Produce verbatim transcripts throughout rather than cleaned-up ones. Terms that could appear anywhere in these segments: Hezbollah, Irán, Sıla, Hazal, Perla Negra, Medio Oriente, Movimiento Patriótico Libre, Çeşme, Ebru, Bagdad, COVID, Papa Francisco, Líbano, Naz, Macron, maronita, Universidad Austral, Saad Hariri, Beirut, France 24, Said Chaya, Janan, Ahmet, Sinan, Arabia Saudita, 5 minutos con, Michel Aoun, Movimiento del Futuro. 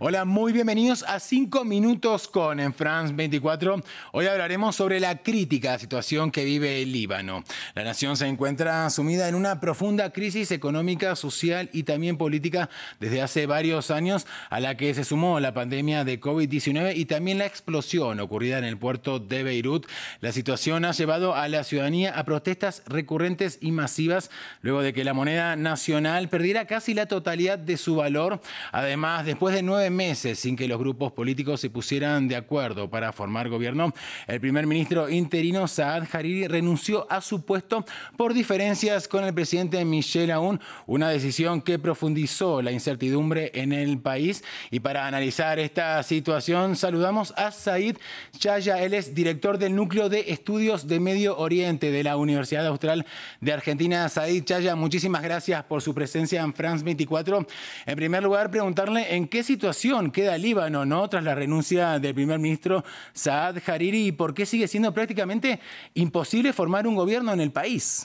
Hola, muy bienvenidos a cinco minutos con en France veinticuatro. Hoy hablaremos sobre la crítica situación que vive el Líbano. La nación se encuentra sumida en una profunda crisis económica, social y también política desde hace varios años, a la que se sumó la pandemia de COVID diecinueve y también la explosión ocurrida en el puerto de Beirut. La situación ha llevado a la ciudadanía a protestas recurrentes y masivas luego de que la moneda nacional perdiera casi la totalidad de su valor. Además, después de nueve meses sin que los grupos políticos se pusieran de acuerdo para formar gobierno, el primer ministro interino Saad Hariri renunció a su puesto por diferencias con el presidente Michel Aoun, una decisión que profundizó la incertidumbre en el país. Y para analizar esta situación saludamos a Said Chaya. Él es director del Núcleo de Estudios de Medio Oriente de la Universidad Austral de Argentina. Said Chaya, muchísimas gracias por su presencia en France veinticuatro. En primer lugar, preguntarle en qué situación queda Líbano, ¿no?, tras la renuncia del primer ministro Saad Hariri, y por qué sigue siendo prácticamente imposible formar un gobierno en el país.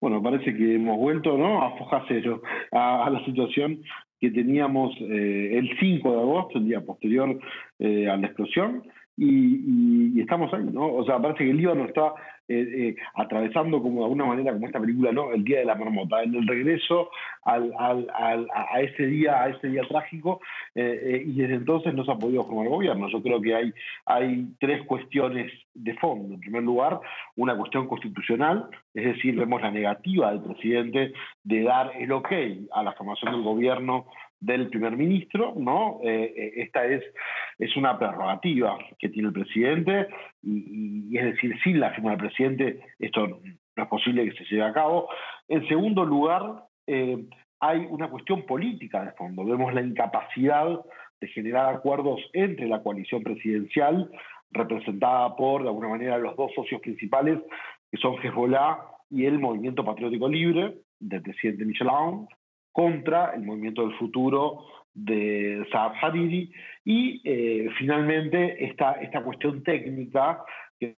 Bueno, parece que hemos vuelto, ¿no?, a foja cero, a, a la situación que teníamos eh, el cinco de agosto, el día posterior eh, a la explosión, y, y, y estamos ahí, ¿no? O sea, parece que el Líbano está eh, eh, atravesando, como de alguna manera, como esta película, ¿no?, el día de la marmota, en el regreso al, al, al, a ese día, a ese día trágico, eh, eh, y desde entonces no se ha podido formar gobierno. Yo creo que hay, hay tres cuestiones de fondo. En primer lugar, una cuestión constitucional, es decir, vemos la negativa del presidente de dar el ok a la formación del gobierno del primer ministro, ¿no? Eh, esta es, es una prerrogativa que tiene el presidente, y, y es decir, sin la firma del presidente esto no es posible que se lleve a cabo. En segundo lugar, eh, hay una cuestión política de fondo. Vemos la incapacidad de generar acuerdos entre la coalición presidencial, representada por, de alguna manera, los dos socios principales, que son Hezbollah y el Movimiento Patriótico Libre, del presidente Michel Aoun, contra el Movimiento del Futuro de Saad Hariri, y eh, finalmente esta, esta cuestión técnica que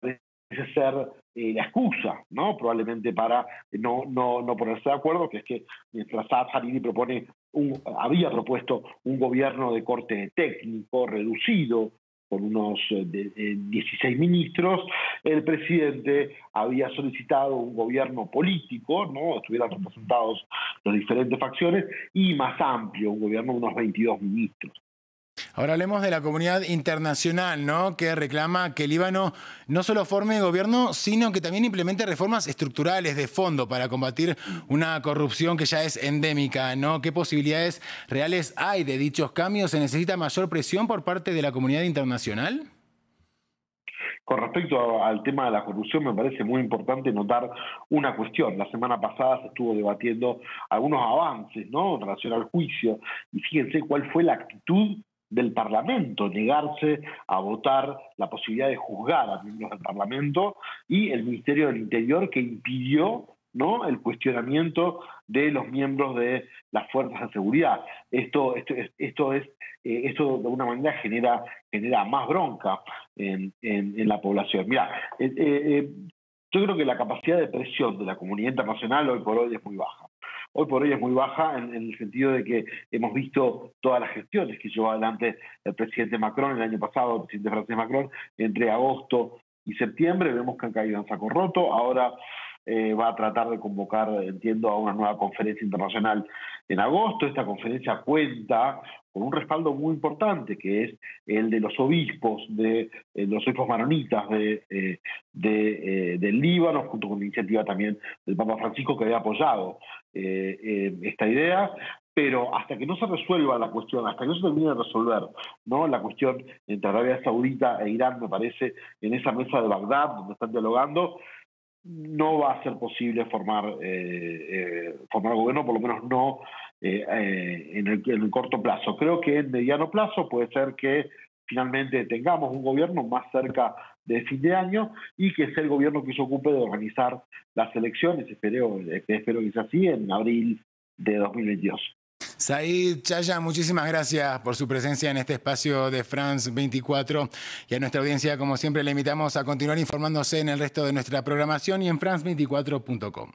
parece ser eh, la excusa, ¿no?, probablemente para no, no, no ponerse de acuerdo, que es que mientras Saad Hariri propone un, había propuesto un gobierno de corte técnico reducido, con unos dieciséis ministros, el presidente había solicitado un gobierno político, ¿no?, estuvieran representados las diferentes facciones, y más amplio, un gobierno de unos veintidós ministros. Ahora hablemos de la comunidad internacional, ¿no?, que reclama que Líbano no solo forme gobierno, sino que también implemente reformas estructurales de fondo para combatir una corrupción que ya es endémica, ¿no? ¿Qué posibilidades reales hay de dichos cambios? ¿Se necesita mayor presión por parte de la comunidad internacional? Con respecto al tema de la corrupción, me parece muy importante notar una cuestión. La semana pasada se estuvo debatiendo algunos avances, ¿no?, en relación al juicio, y fíjense cuál fue la actitud del Parlamento, negarse a votar la posibilidad de juzgar a miembros del Parlamento, y el Ministerio del Interior, que impidió, ¿no?, el cuestionamiento de los miembros de las fuerzas de seguridad. Esto, esto, esto, es, eh, esto de alguna manera genera, genera más bronca en, en, en la población. Mirá, eh, eh, yo creo que la capacidad de presión de la comunidad internacional hoy por hoy es muy baja. Hoy por hoy es muy baja en, en el sentido de que hemos visto todas las gestiones que llevó adelante el presidente Macron el año pasado, el presidente francés Macron, entre agosto y septiembre. Vemos que han caído en saco roto. Ahora eh, va a tratar de convocar, entiendo, a una nueva conferencia internacional en agosto. Esta conferencia cuenta con un respaldo muy importante, que es el de los obispos, de eh, los obispos maronitas de, eh, de, eh, del Líbano, junto con la iniciativa también del Papa Francisco, que había apoyado eh, eh, esta idea. Pero hasta que no se resuelva la cuestión, hasta que no se termine de resolver, ¿no?, la cuestión entre Arabia Saudita e Irán, me parece, en esa mesa de Bagdad, donde están dialogando, no va a ser posible formar, eh, eh, formar gobierno, por lo menos no eh, eh, en, el, en el corto plazo. Creo que en mediano plazo puede ser que finalmente tengamos un gobierno más cerca de fin de año, y que sea el gobierno que se ocupe de organizar las elecciones, espero, espero que sea así, en abril de dos mil veintidós. Said Chaya, muchísimas gracias por su presencia en este espacio de France veinticuatro. Y a nuestra audiencia, como siempre, le invitamos a continuar informándose en el resto de nuestra programación y en France veinticuatro punto com.